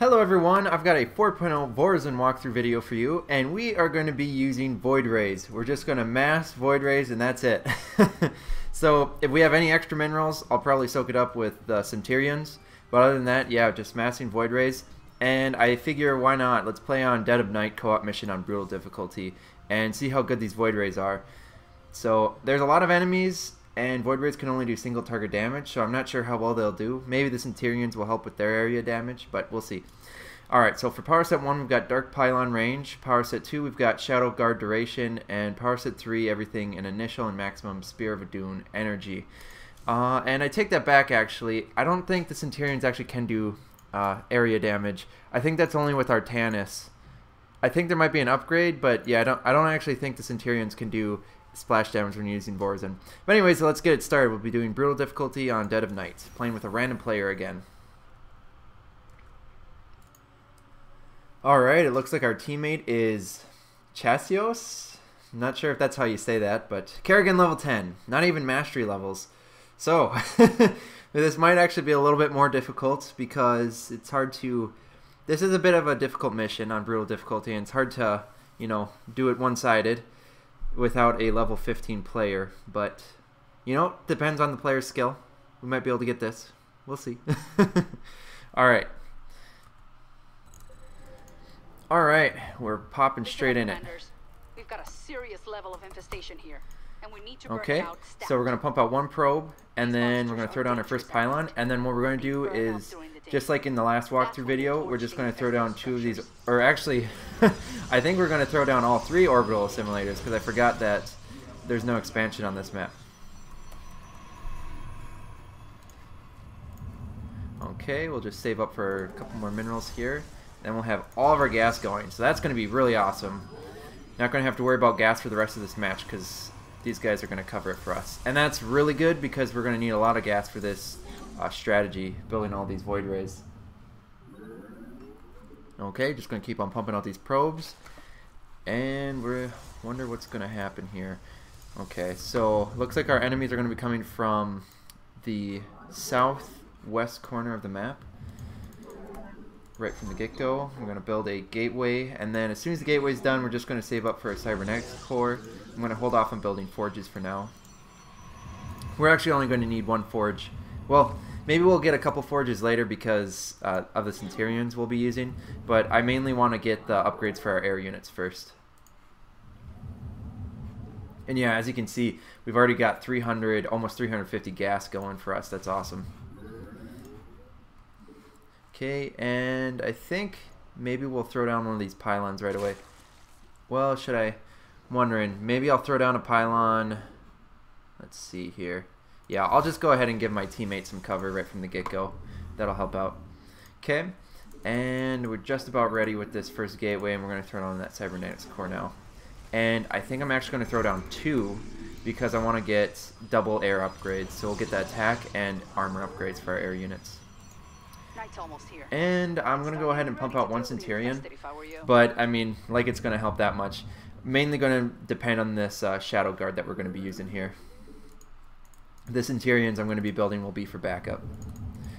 Hello everyone, I've got a 4.0 Vorazun walkthrough video for you, and we are going to be using Void Rays. We're just going to mass Void Rays and that's it. So if we have any extra minerals, I'll probably soak it up with centurions, but other than that, yeah, just massing Void Rays. And I figure, why not, let's play on Dead of Night co-op mission on brutal difficulty and see how good these Void Rays are. So there's a lot of enemies, and Void Rays can only do single target damage, so I'm not sure how well they'll do. Maybe the centurions will help with their area damage, but we'll see. Alright, so for power set 1 we've got dark pylon range, power set 2 we've got shadow guard duration, and power set 3 everything in initial and maximum spear of a dune energy. And I take that back actually, I don't think the centurions actually can do area damage. I think that's only with Artanis. I think there might be an upgrade, but yeah, I don't actually think the centurions can do splash damage when using Vorazun. But anyways, so let's get it started. We'll be doing brutal difficulty on Dead of Night, playing with a random player again. Alright, it looks like our teammate is Chasios. I'm not sure if that's how you say that, but Kerrigan level 10, not even mastery levels. So, this might actually be a little bit more difficult because it's hard to... This is a bit of a difficult mission on brutal difficulty, and it's hard to, you know, do it one-sided without a level 15 player, but you know, depends on the player's skill. We might be able to get this. We'll see. Alright. Alright, we're popping straight in it. We've got a serious level of infestation here, and we need to okay, so we're going to pump out one probe, and then we're going to throw down our first pylon, and then what we're going to do is, just like in the last walkthrough video, we're just going to throw down two of these, or actually, I think we're going to throw down all three orbital assimilators, because I forgot that there's no expansion on this map. Okay, we'll just save up for a couple more minerals here, then we'll have all of our gas going, so that's going to be really awesome. Not going to have to worry about gas for the rest of this match, because these guys are going to cover it for us. And that's really good because we're going to need a lot of gas for this strategy, building all these Void Rays. Okay, just going to keep on pumping out these probes. And we wonder what's going to happen here. Okay, so looks like our enemies are going to be coming from the southwest corner of the map. Right from the get-go, we're going to build a gateway, and then as soon as the gateway's done, we're just going to save up for a cybernetic core. I'm going to hold off on building forges for now. We're actually only going to need one forge. Well, maybe we'll get a couple forges later because of the centurions we'll be using, but I mainly want to get the upgrades for our air units first. And yeah, as you can see, we've already got 300, almost 350 gas going for us. That's awesome. Okay, and I think maybe we'll throw down one of these pylons right away. Well, should I? I'm wondering. Maybe I'll throw down a pylon. Let's see here. Yeah, I'll just go ahead and give my teammate some cover right from the get-go. That'll help out. Okay, and we're just about ready with this first gateway, and we're going to throw down that cybernetics core now. And I think I'm actually going to throw down two because I want to get double air upgrades. So we'll get the attack and armor upgrades for our air units. Here. And I'm going to go ahead and pump out one centurion, but I mean, like it's going to help that much. Mainly going to depend on this shadow guard that we're going to be using here. The centurions I'm going to be building will be for backup.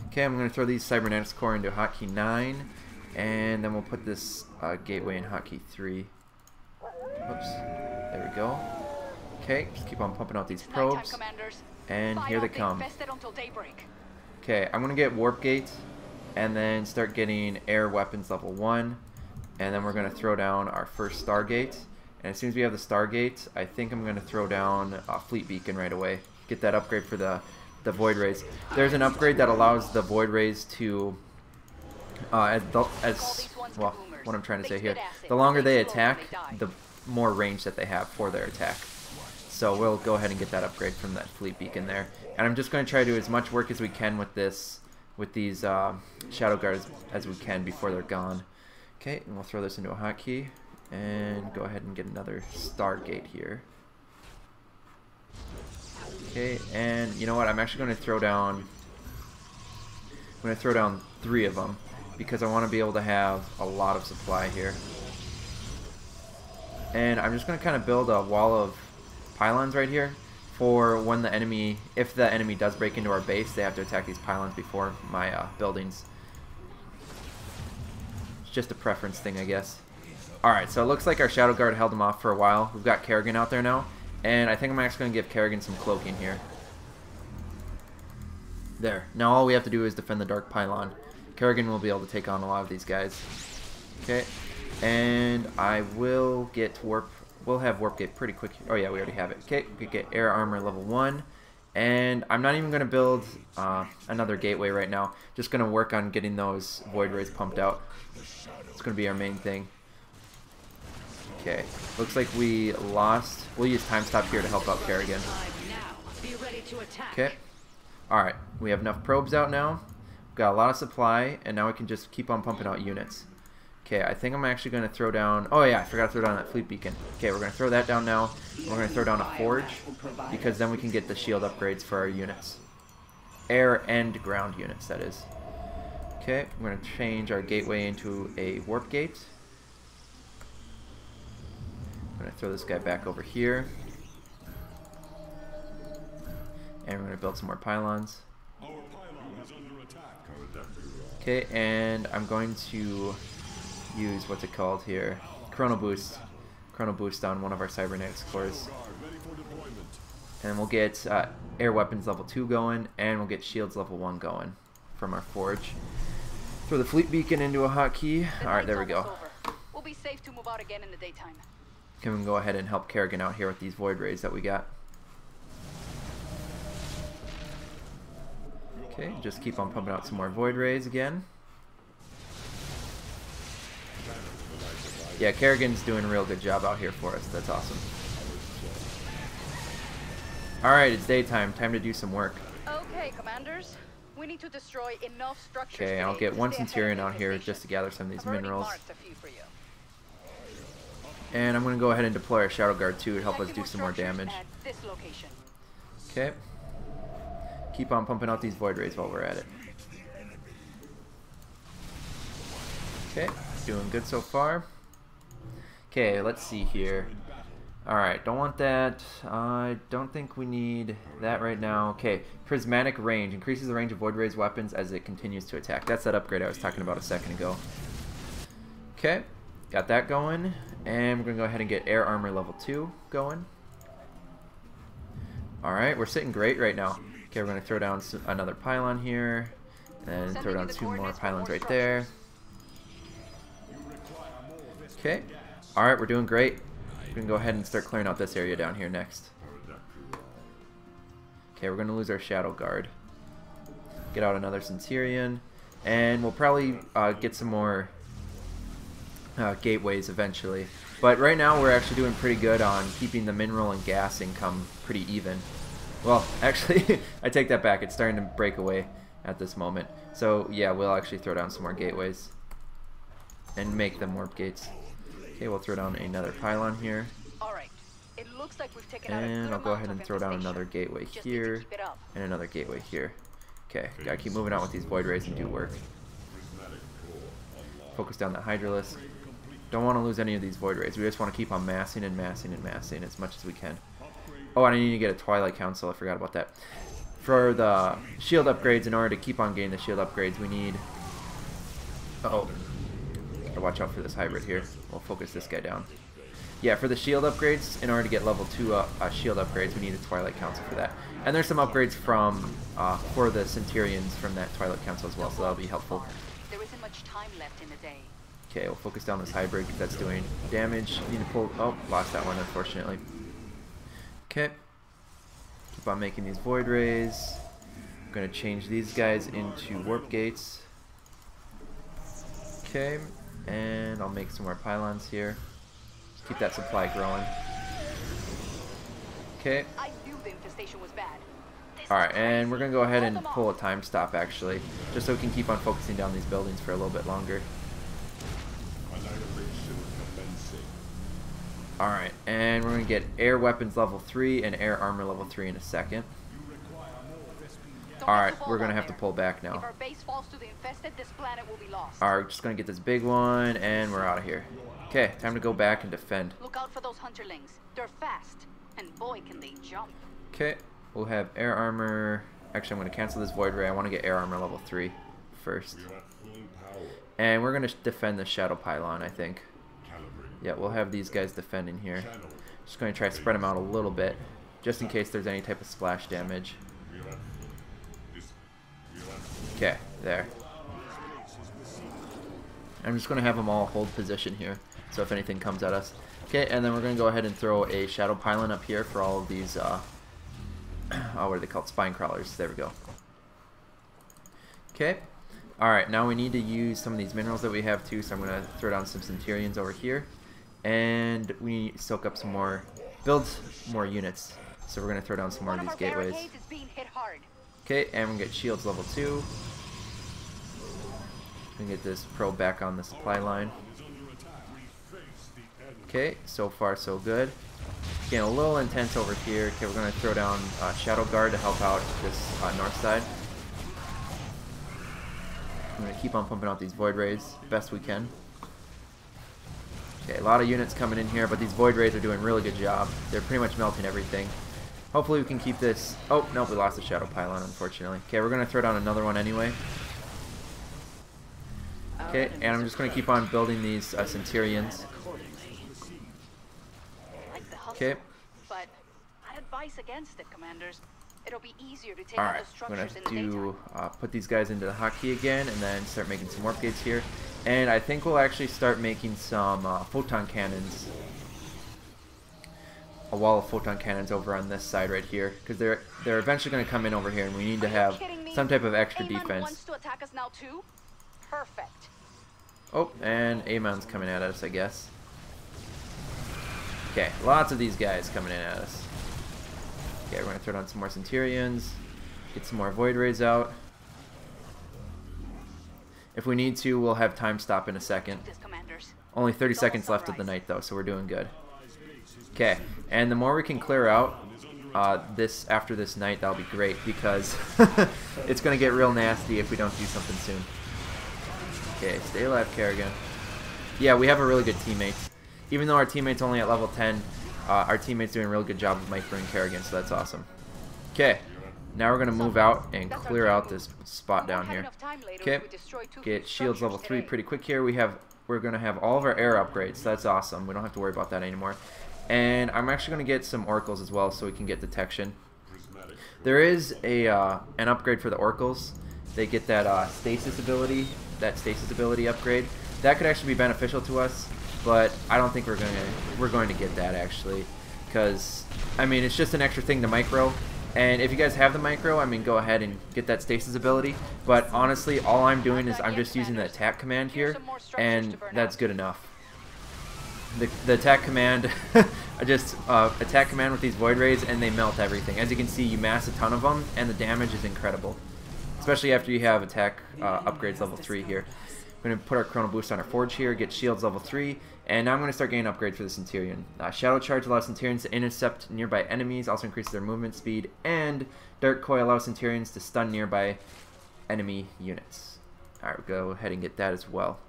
Okay, I'm going to throw these cybernetics core into hotkey 9, and then we'll put this gateway in hotkey 3. Oops, there we go. Okay, just keep on pumping out these probes, and here they come. Okay, I'm going to get warp gate, and then start getting air weapons level 1, and then we're going to throw down our first stargate, and as soon as we have the stargate, I think I'm going to throw down a fleet beacon right away, get that upgrade for the Void Rays. There's an upgrade that allows the Void Rays to what I'm trying to say here, the longer they attack, the more range that they have for their attack. So we'll go ahead and get that upgrade from that fleet beacon there, and I'm just going to try to do as much work as we can with this with these shadow guards as we can before they're gone. Okay, and we'll throw this into a hotkey and go ahead and get another stargate here. Okay, and you know what? I'm actually going to throw down. I'm going to throw down three of them because I want to be able to have a lot of supply here. And I'm just going to kind of build a wall of pylons right here. For when the enemy, if the enemy does break into our base, they have to attack these pylons before my buildings. just a preference thing, I guess. Alright, so it looks like our shadow guard held him off for a while. We've got Kerrigan out there now, and I think I'm actually going to give Kerrigan some cloaking here. There. Now all we have to do is defend the dark pylon. Kerrigan will be able to take on a lot of these guys. Okay, and I will get warp. We'll have warp gate pretty quick. Oh yeah, we already have it. Okay, we get air armor level 1. And I'm not even going to build another gateway right now. Just going to work on getting those void rays pumped out. It's going to be our main thing. Okay, looks like we lost. We'll use time stop here to help out Kerrigan. Okay, alright, we have enough probes out now. We've got a lot of supply, and now we can just keep on pumping out units. Okay, I think I'm actually going to throw down... Oh yeah, I forgot to throw down that fleet beacon. Okay, we're going to throw that down now. We're going to throw down a forge, because then we can get the shield upgrades for our units. Air and ground units, that is. Okay, we're going to change our gateway into a warp gate. I'm going to throw this guy back over here. And we're going to build some more pylons. Okay, and I'm going to... use, what's it called here, chrono boost on one of our cybernetics cores, and we'll get air weapons level 2 going, and we'll get shields level 1 going from our forge. Throw the fleet beacon into a hotkey. Alright, there we go. We'll be safe to move out again in the daytime. Can we go ahead and help Kerrigan out here with these void rays that we got? Okay, just keep on pumping out some more void rays again. Yeah, Kerrigan's doing a real good job out here for us. That's awesome. Alright, it's daytime. Time to do some work. Okay, commanders. We need to destroy enough structures. Okay, I'll get one centurion out here just to gather some of these minerals. And I'm going to go ahead and deploy our shadow guard too to help us do some more damage. Okay. Keep on pumping out these void rays while we're at it. Okay, doing good so far. Okay, let's see here. Alright, don't want that. I don't think we need that right now. Okay, prismatic range. Increases the range of void rays weapons as it continues to attack. That's that upgrade I was talking about a second ago. Okay, got that going. And we're going to go ahead and get air armor level 2 going. Alright, we're sitting great right now. Okay, we're going to throw down another pylon here. And throw down 2 more pylons right there. Okay. Alright, we're doing great. We're going to go ahead and start clearing out this area down here next. Okay, we're going to lose our shadow guard. Get out another centurion. And we'll probably get some more gateways eventually. But right now we're actually doing pretty good on keeping the mineral and gas income pretty even. Well, actually, I take that back. It's starting to break away at this moment. So yeah, we'll actually throw down some more gateways. And make them warp gates. Okay, we'll throw down another pylon here. Alright. It looks like we've taken out a good amount. I'll go ahead and throw down another gateway here and another gateway here. Okay, gotta keep moving out with these void rays and do work. Focus down that hydralisk. Don't want to lose any of these void rays. We just want to keep on massing and massing and massing as much as we can. Oh, and I need to get a twilight council. I forgot about that. For the shield upgrades, in order to keep on getting the shield upgrades, we need... Uh-oh. Watch out for this hybrid here. We'll focus this guy down. Yeah, for the shield upgrades, in order to get level 2 shield upgrades, we need a Twilight Council for that. And there's some upgrades from for the Centurions from that Twilight Council as well, so that'll be helpful. There isn't much time left in the day. Okay, we'll focus down this hybrid that's doing damage. Need to pull... Oh, lost that one, unfortunately. Okay. Keep on making these Void Rays. I'm going to change these guys into Warp Gates. Okay. And I'll make some more pylons here. Keep that supply growing. Okay. Alright, and we're going to go ahead and pull a time stop actually. Just so we can keep on focusing down these buildings for a little bit longer. Alright, and we're going to get air weapons level 3 and air armor level 3 in a second. Alright, we're going to have to pull back now. Alright, we're just going to get this big one, and we're out of here. Okay, time to go back and defend. Okay, we'll have air armor. Actually, I'm going to cancel this void ray. I want to get air armor level 3 first. And we're going to defend the shadow pylon, I think. Yeah, we'll have these guys defending here. Just going to try to spread them out a little bit, just in case there's any type of splash damage. Okay, there. I'm just going to have them all hold position here, so if anything comes at us. Okay, and then we're going to go ahead and throw a shadow pylon up here for all of these, what are they called? Spine crawlers. There we go. Okay. Alright, now we need to use some of these minerals that we have too, so I'm going to throw down some centurions over here. And we need to soak up some more, build more units. So we're going to throw down some more of these gateways. Okay, and we get shields level 2. We can get this probe back on the supply line. Okay, so far so good. Getting a little intense over here. Okay, we're going to throw down shadow guard to help out this north side. I'm going to keep on pumping out these void rays best we can. Okay, a lot of units coming in here, but these void rays are doing a really good job. They're pretty much melting everything. Hopefully we can keep this... Oh, nope, we lost the shadow pylon, unfortunately. Okay, we're going to throw down another one anyway. Okay, and I'm just going to keep on building these centurions. Okay. But I'd advise against it, commanders. It'll be easier to take out the structures in the daytime. Alright, I'm going to put these guys into the hotkey again and then start making some warp gates here. And I think we'll actually start making some photon cannons. A wall of photon cannons over on this side right here. Because they're eventually going to come in over here and we need to have some type of extra defense. Amon wants to attack us now too? Perfect. Oh, and Amon's coming at us, I guess. Okay, lots of these guys coming in at us. Okay, we're going to throw down some more centurions, get some more void rays out. If we need to, we'll have time stop in a second. Only 30 seconds left of the night though, so we're doing good. Okay, and the more we can clear out this after this night, that'll be great because it's going to get real nasty if we don't do something soon. Okay, stay alive, Kerrigan. Yeah, we have a really good teammate. Even though our teammate's only at level 10, our teammate's doing a really good job of microing Kerrigan, so that's awesome. Okay, now we're going to move out and clear out this spot down here. Okay, get shields level 3 pretty quick here. We're going to have all of our air upgrades, so that's awesome. We don't have to worry about that anymore. And I'm actually going to get some oracles as well so we can get detection. There is a an upgrade for the oracles. They get that stasis ability upgrade. That could actually be beneficial to us. But I don't think we're going to get that actually, because I mean it's just an extra thing to micro, and if you guys have the micro, I mean go ahead and get that stasis ability. But honestly, all I'm doing is I'm just using the attack command here, and that's good enough. The attack command, I just attack command with these void rays, and they melt everything. As you can see, you mass a ton of them, and the damage is incredible, especially after you have attack upgrades level 3 here. We're going to put our chrono boost on our forge here, get shields level 3, and now I'm going to start getting upgrades for the centurion. Shadow charge allows centurions to intercept nearby enemies, also increases their movement speed, and dark coil allows centurions to stun nearby enemy units. Alright, we'll go ahead and get that as well.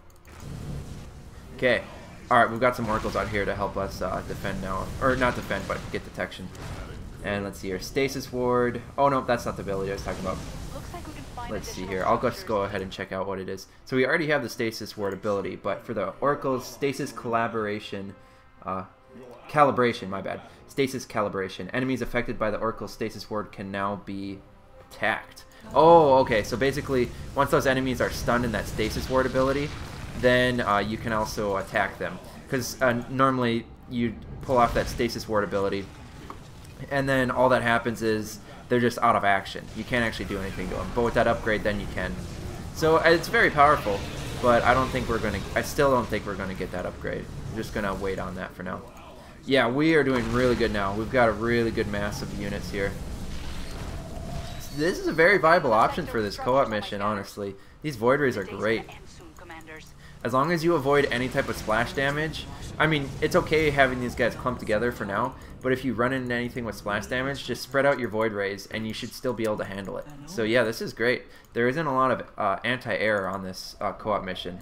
Okay, alright, we've got some oracles out here to help us defend now, or not defend, but get detection. And let's see here, stasis ward, oh no, that's not the ability I was talking about. Let's see here. I'll just go ahead and check out what it is. So we already have the stasis ward ability, but for the oracles, stasis calibration, my bad. Stasis calibration. Enemies affected by the oracle stasis ward can now be attacked. Oh, okay. So basically, once those enemies are stunned in that stasis ward ability, then you can also attack them. Because normally you pull off that stasis ward ability, and then all that happens is they're just out of action. You can't actually do anything to them. But with that upgrade, then you can. So it's very powerful, but I don't think we're going to... I still don't think we're going to get that upgrade. I'm just going to wait on that for now. Yeah, we are doing really good now. We've got a really good mass of units here. This is a very viable option for this co-op mission, honestly. These Void Rays are great. As long as you avoid any type of splash damage, I mean, it's okay having these guys clumped together for now, but if you run into anything with splash damage, just spread out your void rays and you should still be able to handle it. So yeah, this is great. There isn't a lot of anti-air on this co-op mission.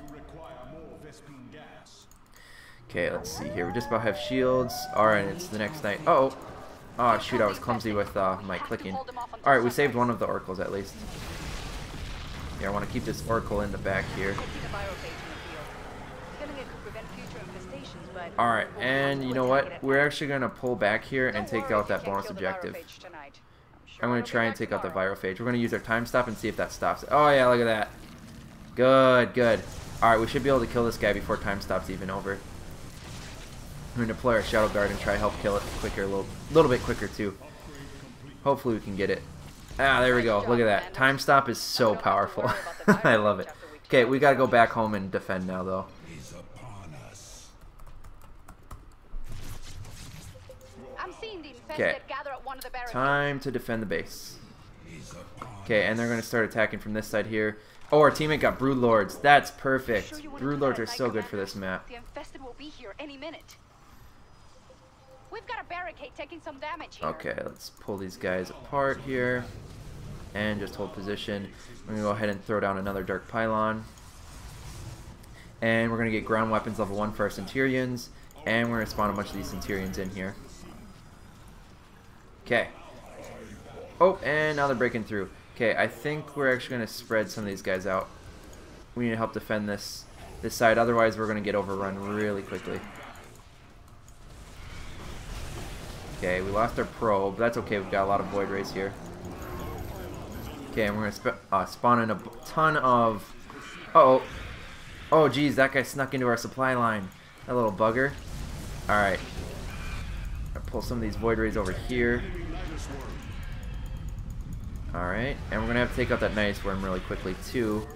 Okay, let's see here. We just about have shields. Alright, it's the next night. Uh-oh. Oh, shoot, I was clumsy with my clicking. Alright, we saved one of the oracles at least. Yeah, I want to keep this oracle in the back here. prevent future infestations, but alright, and you know what? We're actually going to pull back here and take out that bonus objective. I'm going to try and take out the virophage. We're going to use our time stop and see if that stops it. Oh yeah, look at that. Good, good. Alright, we should be able to kill this guy before time stops even over. I'm going to deploy our shadow guard and try to help kill it quicker, a little bit quicker too. Hopefully we can get it. Ah, there we go. Look at that. Time stop is so powerful. I love it. Okay, we got to go back home and defend now though. Okay, time to defend the base. Okay, and they're going to start attacking from this side here. Oh, our teammate got broodlords. That's perfect. Broodlords are so good for this map. The infested will be here any minute. We've got a barricade taking some damage here. Okay, let's pull these guys apart here and just hold position. We're going to go ahead and throw down another dark pylon. And we're going to get ground weapons level 1 for our centurions, and we're going to spawn a bunch of these centurions in here. Okay. Oh, and now they're breaking through. Okay, I think we're actually going to spread some of these guys out. We need to help defend this side, otherwise we're going to get overrun really quickly. Okay, we lost our probe. That's okay, we've got a lot of void rays here. Okay, and we're going to spawn in a ton of... Uh-oh. Oh, geez, that guy snuck into our supply line. That little bugger. Alright. Pull some of these void rays over here. Alright, and we're going to have to take out that nydus worm really quickly too.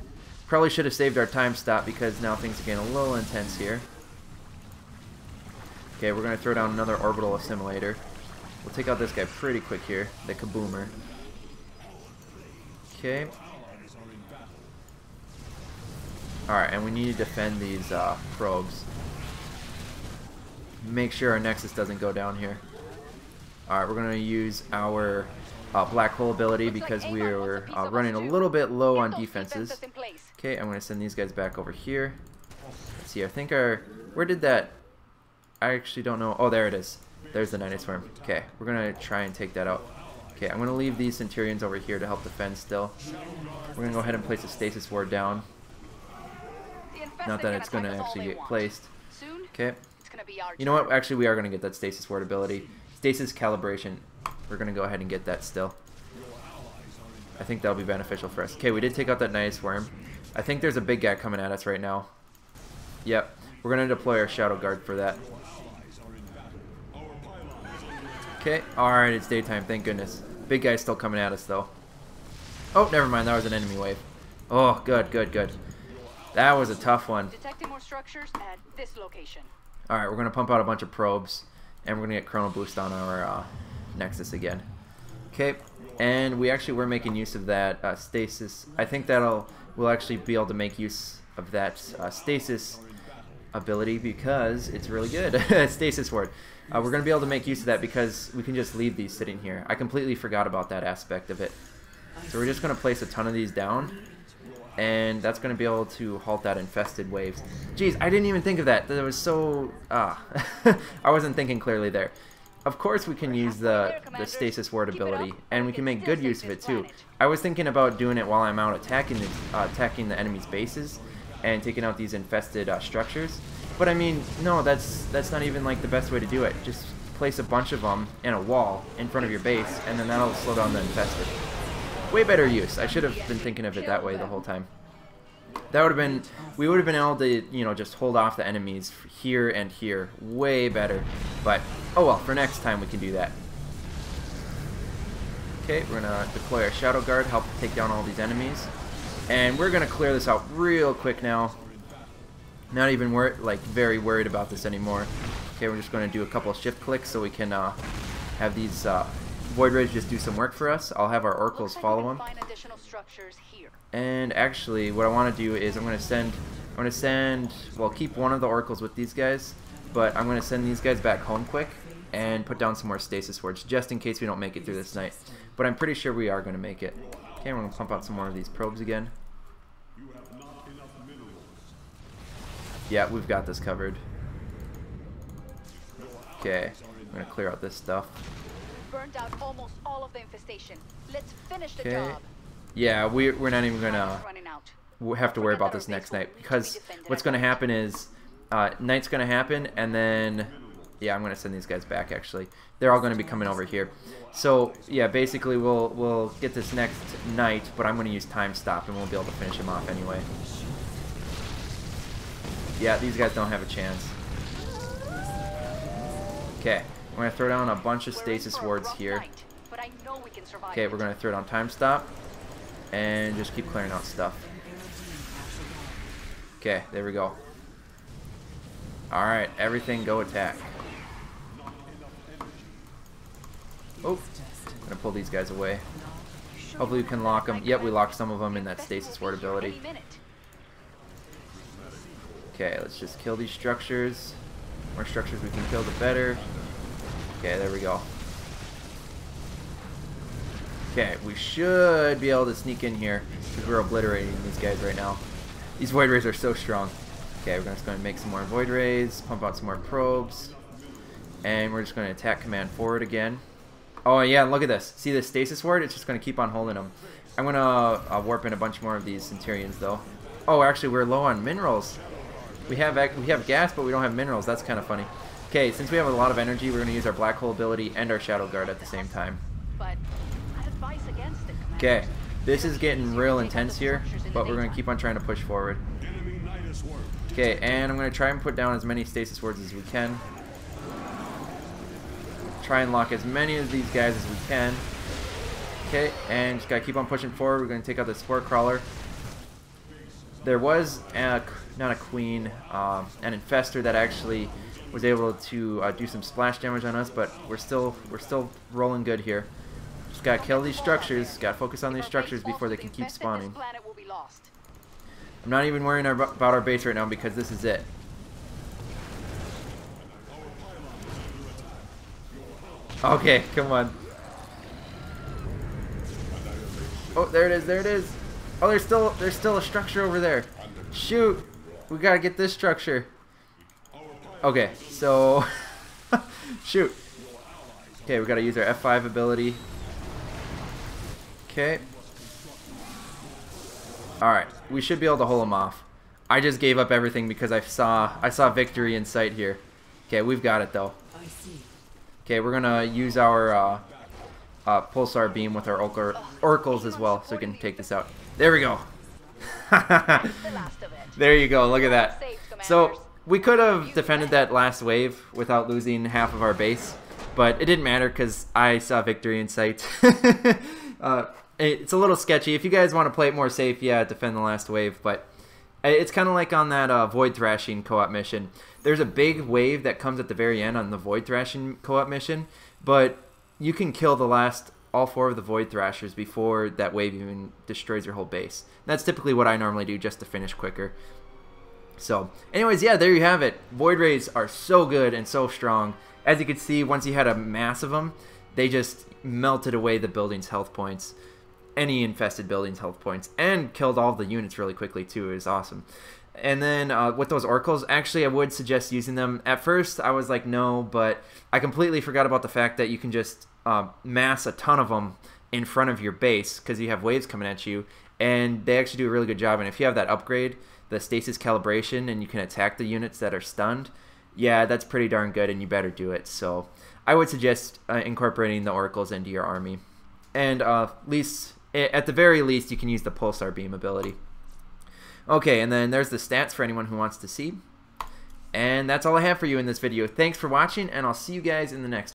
Probably should have saved our time stop because now things are getting a little intense here. Okay, we're going to throw down another orbital assimilator. We'll take out this guy pretty quick here, the kaboomer. Okay. Alright, and we need to defend these probes. Make sure our nexus doesn't go down here. All right, we're going to use our black hole ability because we are running a litlittle bit low on defenses. Okay, I'm going to send these guys back over here. Let's see, I think our... Where did that... I actually don't know. Oh, there it is. There's the nydus worm. Okay, we're going to try and take that out. Okay, I'm going to leave these centurions over here to help defend still. We're going to go ahead and place a stasis ward down. Not that it's going to actually get placed. Okay. You know what? Actually, we are going to get that stasis ward ability. Stasis calibration. We're going to go ahead and get that still. I think that'll be beneficial for us. Okay, we did take out that nydus worm. I think there's a big guy coming at us right now. Yep. We're going to deploy our shadow guard for that. Okay. Alright, it's daytime. Thank goodness. Big guy's still coming at us, though. Oh, never mind. That was an enemy wave. Oh, good, good, good. That was a tough one. Detecting more structures at this location. Alright, we're going to pump out a bunch of probes, and we're going to get chrono boost on our nexus again. Okay, and we actually were making use of that stasis. I think we'll actually be able to make use of that stasis ability because it's really good. Stasis ward. We're going to be able to make use of that because we can just leave these sitting here. I completely forgot about that aspect of it. So we're just going to place a ton of these down. And that's going to be able to halt that infested waves. Jeez, I didn't even think of that. That was so... I wasn't thinking clearly there. Of course we can use the stasis ward ability, and we can make good use of it too. I was thinking about doing it while I'm out attacking the enemy's bases and taking out these infested structures. But I mean, no, that's not even like the best way to do it. Just place a bunch of them in a wall in front of your base, and then that'll slow down the infested. Way better use. I should have been thinking of it that way the whole time. That would have been, we would have been able to, you know, just hold off the enemies here and here. Way better. But, oh well, for next time we can do that. Okay, we're going to deploy our shadow guard, help take down all these enemies. And we're going to clear this out real quick now. Not even, very worried about this anymore. Okay, we're just going to do a couple of shift clicks so we can have these... Void Rays just do some work for us. I'll have our oracles follow them. And actually, what I want to do is well, keep one of the oracles with these guys, but I'm going to send these guys back home quick and put down some more stasis wards just in case we don't make it through this night. But I'm pretty sure we are going to make it. Okay, we're going to pump out some more of these probes again. Yeah, we've got this covered. Okay, I'm going to clear out this stuff. Burned out almost all of the infestation. Let's finish the job. Yeah, we're not even gonna have to worry about this next night because what's gonna happen is Night's going to happen, and then... yeah, I'm going to send these guys back, actually. They're all going to be coming over here. So, yeah, basically we'll get this next night, but I'm going to use time stop, and we'll be able to finish him off anyway. Yeah, these guys don't have a chance. Okay, I'm going to throw down a bunch of stasis wards here. Okay, we're going to throw down time stop, and just keep clearing out stuff. Okay, there we go. Alright, everything go attack. Oh, I'm gonna pull these guys away. Hopefully we can lock them. Yep, we locked some of them in that stasis ward ability. Okay, let's just kill these structures. The more structures we can kill, the better. Okay, there we go. Okay, we should be able to sneak in here because we're obliterating these guys right now. These Void Rays are so strong. Okay, we're just going to make some more Void Rays, pump out some more probes, and we're just going to attack command forward again. Oh yeah, look at this. See this stasis ward? It's just going to keep on holding them. I'm going to warp in a bunch more of these centurions though. Oh, actually we're low on minerals. We have gas, but we don't have minerals. That's kind of funny. Okay, since we have a lot of energy, we're going to use our black hole ability and our shadow guard at the same time. Okay, this is getting real intense here, but we're going to keep on trying to push forward. Okay, and I'm going to try and put down as many stasis wards as we can. Try and lock as many of these guys as we can. Okay, and just got to keep on pushing forward. We're going to take out the spore crawler. There was, an infestor that actually was able to do some splash damage on us, but we're still rolling good here. Just got to kill these structures. Got to focus on these structures before they can keep spawning. I'm not even worrying about our base right now because this is it. Okay, come on. Oh, there it is, there it is. Oh, there's still a structure over there. Shoot, we gotta get this structure. Okay, so shoot. Okay, we gotta use our F5 ability. Okay. Alright, we should be able to hold them off. I just gave up everything because I saw victory in sight here. Okay, we've got it though. Okay, we're gonna use our pulsar beam with our oracles as well, so we can take this out. There we go. There you go. Look at that. So we could have defended that last wave without losing half of our base, but it didn't matter because I saw victory in sight. It's a little sketchy. If you guys want to play it more safe, yeah, defend the last wave, but it's kind of like on that void thrashing co-op mission. There's a big wave that comes at the very end on the void thrashing co-op mission, but you can kill all four of the void thrashers before that wave even destroys your whole base. And that's typically what I normally do just to finish quicker. So anyways, yeah, there you have it. Void Rays are so good and so strong. As you can see, once you had a mass of them, they just melted away the building's health points. Any infested building's health points, and killed all the units really quickly too. It was awesome. And then with those oracles, actually I would suggest using them. At first I was like no, but I completely forgot about the fact that you can just mass a ton of them in front of your base because you have waves coming at you, and they actually do a really good job. And if you have that upgrade, the stasis calibration, and you can attack the units that are stunned, yeah, that's pretty darn good, and you better do it. So I would suggest incorporating the oracles into your army, and at the very least, you can use the pulsar beam ability. Okay, and then there's the stats for anyone who wants to see. And that's all I have for you in this video. Thanks for watching, and I'll see you guys in the next one.